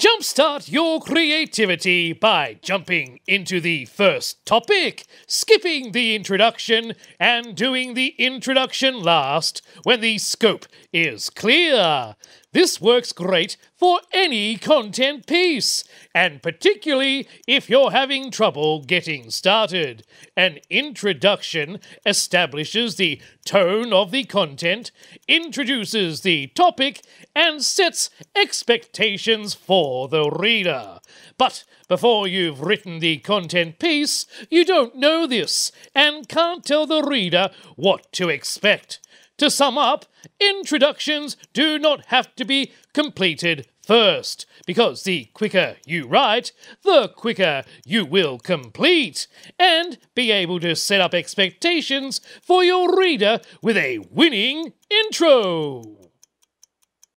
Jumpstart your creativity by jumping into the first topic, skipping the introduction, and doing the introduction last when the scope is clear. This works great for any content piece, and particularly if you're having trouble getting started. An introduction establishes the tone of the content, introduces the topic, and sets expectations for the reader. But before you've written the content piece, you don't know this and can't tell the reader what to expect. To sum up, introductions do not have to be completed first, because the quicker you write, the quicker you will complete and be able to set up expectations for your reader with a winning intro.